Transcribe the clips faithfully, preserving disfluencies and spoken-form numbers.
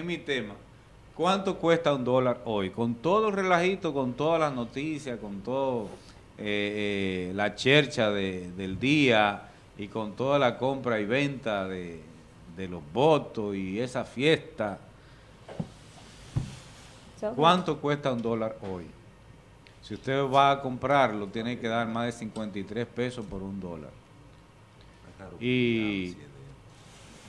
es mi tema. ¿Cuánto cuesta un dólar hoy? Con todo el relajito, con todas las noticias, con todo eh, eh, la chercha de, del día y con toda la compra y venta de, de los votos y esa fiesta. ¿Cuánto cuesta un dólar hoy? Si usted va a comprarlo, tiene que dar más de cincuenta y tres pesos por un dólar. Y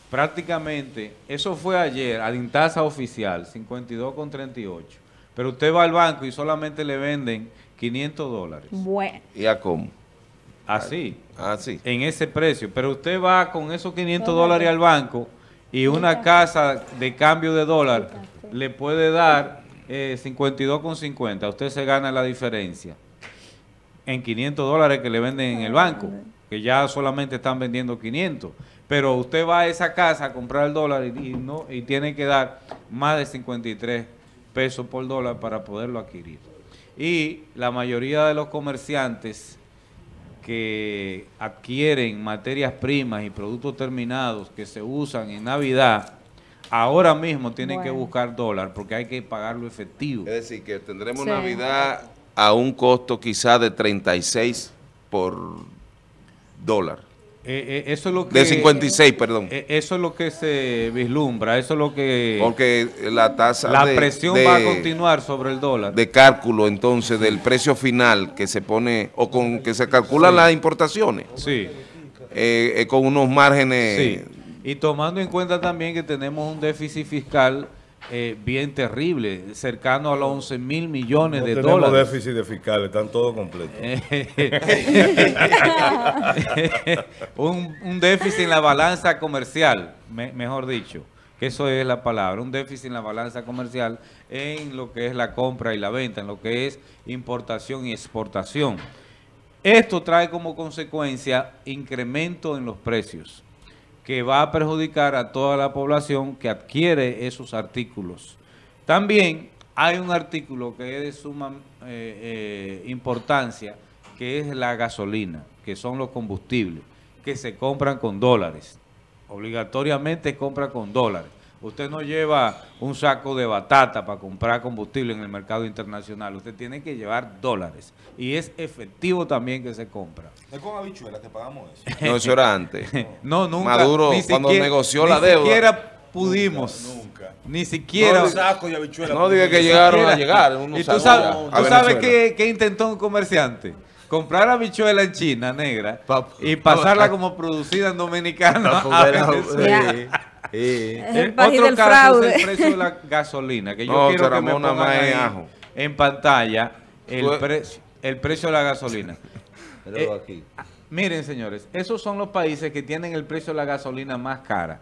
prácticamente, eso fue ayer, a tasa oficial, cincuenta y dos con treinta y ocho. Pero usted va al banco y solamente le venden quinientos dólares. Bueno. ¿Y a cómo? Así. Así. En ese precio. Pero usted va con esos quinientos dólares al banco y una casa de cambio de dólar le puede dar eh, cincuenta y dos con cincuenta. Usted se gana la diferencia en quinientos dólares que le venden en el banco, que ya solamente están vendiendo quinientos. Pero usted va a esa casa a comprar el dólar y, y, no, y tiene que dar más de cincuenta y tres pesos por dólar para poderlo adquirir. Y la mayoría de los comerciantes que adquieren materias primas y productos terminados que se usan en Navidad, ahora mismo tienen bueno. que buscar dólar porque hay que pagarlo efectivo. Es decir, que tendremos sí. Navidad a un costo quizá de treinta y seis por dólar. Eh, eh, eso es lo que, de cincuenta y seis, perdón. Eh, eso es lo que se vislumbra, eso es lo que... Porque la tasa La de, presión de, va a continuar sobre el dólar. De cálculo, entonces, del precio final que se pone, o con que se calculan sí. las importaciones. Sí. Eh, eh, con unos márgenes... Sí. Y tomando en cuenta también que tenemos un déficit fiscal eh, bien terrible, cercano a los once mil millones no de tenemos dólares. Tenemos déficit de fiscal, están todos completos. un, un déficit en la balanza comercial, me, mejor dicho, que eso es la palabra, un déficit en la balanza comercial en lo que es la compra y la venta, en lo que es importación y exportación. Esto trae como consecuencia incremento en los precios, que va a perjudicar a toda la población que adquiere esos artículos. También hay un artículo que es de suma eh, eh, importancia, que es la gasolina, que son los combustibles, que se compran con dólares. Obligatoriamente compra con dólares. Usted no lleva un saco de batata para comprar combustible en el mercado internacional. Usted tiene que llevar dólares. Y es efectivo también que se compra. ¿Es con habichuelas que pagamos eso? No, eso era antes. No, no nunca. Maduro, ni cuando siquiera, negoció la deuda. Ni siquiera pudimos. Nunca, nunca. Ni siquiera. No, saco y habichuelas. No diga que llegaron siquiera. a llegar. Uno y tú sabes, no, ¿tú sabes qué, qué intentó un comerciante? Comprar habichuela en China, negra, y pasarla como producida en Dominicana a Venezuela. Sí. Es el otro caso fraude. es el precio de la gasolina, que yo no, quiero que me pongan en, ajo. en pantalla el, pre, el precio de la gasolina. Pero eh, aquí. Miren, señores, esos son los países que tienen el precio de la gasolina más cara.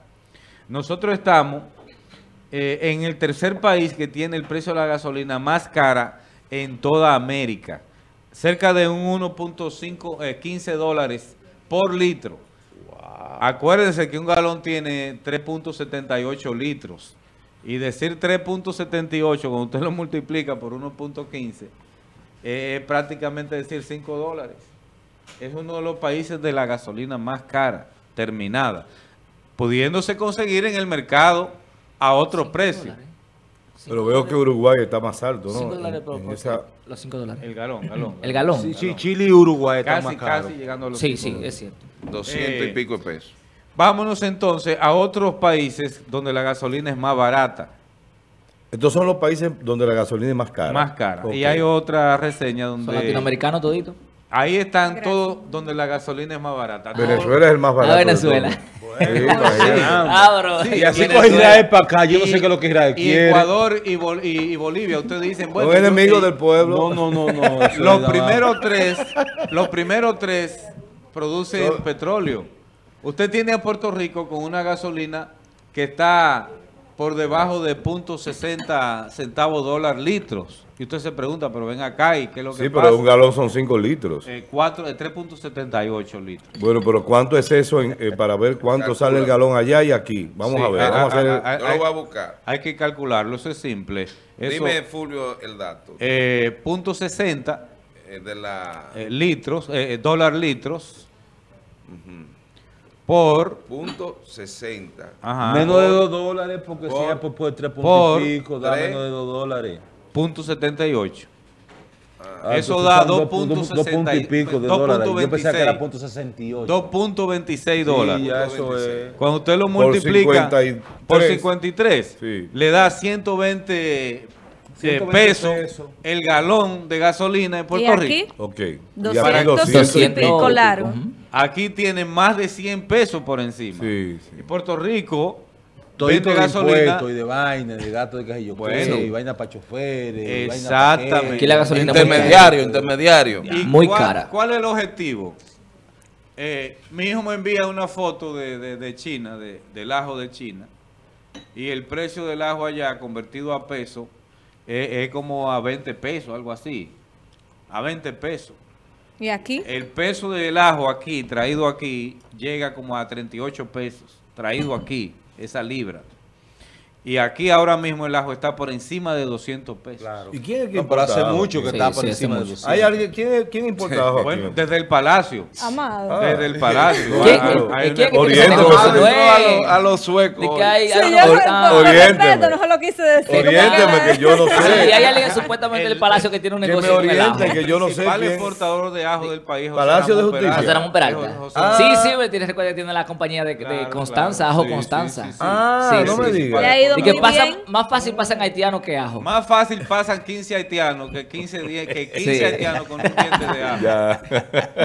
Nosotros estamos eh, en el tercer país que tiene el precio de la gasolina más cara en toda América, cerca de un uno punto cinco, eh, quince dólares por litro. Acuérdense que un galón tiene tres punto setenta y ocho litros y decir tres punto setenta y ocho cuando usted lo multiplica por uno punto quince es prácticamente decir cinco dólares. Es uno de los países de la gasolina más cara, terminada, pudiéndose conseguir en el mercado a otro precio. Pero veo que Uruguay está más alto, ¿no? cinco dólares por esa... Los cinco dólares. El galón, galón. El galón. Sí, sí, Chile y Uruguay están más caros. Casi, casi llegando a los cinco dólares. Sí, sí, es cierto. doscientos y pico de pesos. Vámonos entonces a otros países donde la gasolina es más barata. Estos son los países donde la gasolina es más cara. Más cara. Okay. Y hay otra reseña donde... Son latinoamericanos toditos. Ahí están Gracias. todos donde la gasolina es más barata. Venezuela es el más barato. Ah, Venezuela. Sí, y así coge Israel para acá. Yo y, no sé qué es lo que Israel quiere. Ecuador y, Bol y, y Bolivia, ustedes dicen... Bueno, no es enemigo del pueblo. No, no, no. no los, primeros tres, los primeros tres producen so, petróleo. Usted tiene a Puerto Rico con una gasolina que está por debajo de punto sesenta centavos dólar litros. Y usted se pregunta, pero ven acá y qué es lo que sí, pasa. Sí, pero un galón son cinco litros. Eh, eh, tres punto setenta y ocho litros. Bueno, pero ¿cuánto es eso en, eh, para ver cuánto sale el galón allá y aquí? Vamos sí, a ver. A, vamos a, a, hacer el... a, yo lo voy a buscar. Hay que calcularlo, eso es simple. Eso, Dime, Fulvio, el dato. Eh, punto sesenta eh, de la... eh, litros, eh, dólar litros. Uh-huh. por punto sesenta. Ajá, menos por, de dos dólares, porque por, si es por, por tres puntos y pico, da menos de dos dólares. Punto setenta y ocho. Ah, eso da dos punto veintiséis. dos punto veintiséis dólares. Sí, eso es. Cuando usted lo multiplica por cincuenta y tres, sí, le da ciento veinte, ciento veinte pesos, pesos el galón de gasolina en Puerto Rico. Okay. doscientos, doscientos y pico largo. Uh-huh. Aquí tiene más de cien pesos por encima. Sí, sí. Y Puerto Rico... Todito de gasolina y de vaina, de gato de cajillo, bueno, y vaina para choferes. Exactamente. Aquí la gasolina intermediario, intermediario. ¿Y muy cuál, cara. ¿Cuál es el objetivo? Eh, mi hijo me envía una foto de, de, de China, de, del ajo de China, y el precio del ajo allá convertido a peso es, es como a veinte pesos, algo así. A veinte pesos. ¿Y aquí? El peso del ajo aquí, traído aquí, llega como a treinta y ocho pesos, traído aquí. Esa libra. Y aquí ahora mismo el ajo está por encima de doscientos pesos. Claro. ¿Y quién es que no, importa? Hace mucho que sí, está por sí, encima de doscientos. ¿Hay alguien, quién, quién importa sí, ajo? Bueno, desde el Palacio. Amado. Desde el Palacio. A los suecos. De que hay, sí, yo, por, ah, oriénteme. No se lo quise decir. Oriénteme, que yo no sé. Y hay alguien supuestamente del Palacio que tiene un negocio con el ajo. Que yo no sé. El exportador de ajo del país. Palacio de Justicia. José Ramón Peralta. Sí, sí, me tienes recuerdo que tiene la compañía de Constanza, Ajo Constanza. Ah, no me digas. Y que pasa, más fácil pasan haitianos que ajo. Más fácil pasan quince haitianos que quince, diez, que quince sí, haitianos con un diente de ajo. Ya.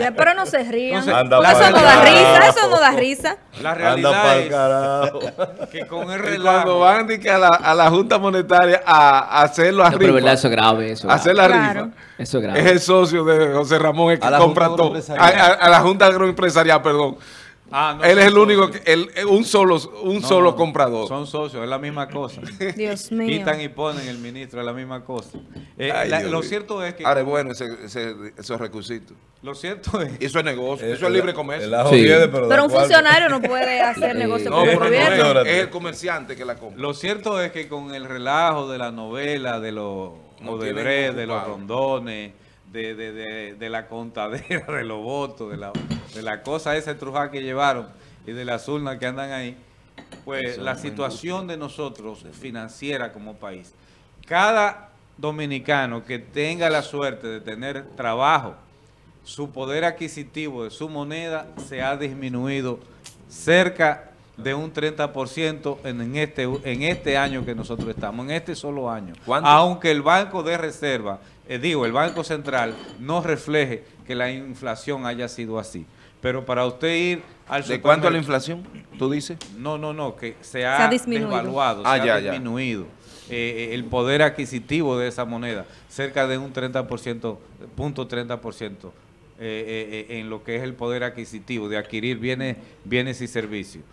Ya, pero no se rían. Entonces, porque eso no da risa, eso no da risa. La realidad es que con el relajo. Cuando van que a, la, a la Junta Monetaria a, a hacer la no, rifa. Pero eso es grave, eso. A hacer la claro. rifa. Eso es grave. Es el socio de José Ramón el que compra todo. A, a, a la Junta Agroempresarial, perdón. Ah, no, él es el único, que, el, un solo, un no, solo no, comprador. Son socios, es la misma cosa. Dios mío. Quitan y ponen el ministro, es la misma cosa. Eh, Ay, la, lo mío. cierto es que... Ahora, bueno, ese, ese, esos requisitos. Lo cierto es... Eso es negocio, eso es libre comercio. El ajo sí. viene, pero, pero un cual... funcionario no puede hacer negocio con el gobierno. Es el comerciante que la compra. Lo cierto es que con el relajo de la novela, de los Odebrecht, no de los rondones... De, de, de, de la contadera, de los votos, de la, de la cosa esa trujada que llevaron y de las urnas que andan ahí, pues la situación de nosotros financiera como país. Cada dominicano que tenga la suerte de tener trabajo, su poder adquisitivo de su moneda se ha disminuido cerca de un treinta por ciento en este, en este año que nosotros estamos, en este solo año. ¿Cuánto? Aunque el Banco de Reserva... Eh, digo, el Banco Central no refleje que la inflación haya sido así. Pero para usted ir al... ¿De cuánto la inflación, tú dices? No, no, no, que se ha, se ha disminuido. Devaluado, ah, se ya, ha disminuido eh, el poder adquisitivo de esa moneda, cerca de un treinta por ciento, punto treinta por ciento eh, eh, en lo que es el poder adquisitivo de adquirir bienes, bienes y servicios.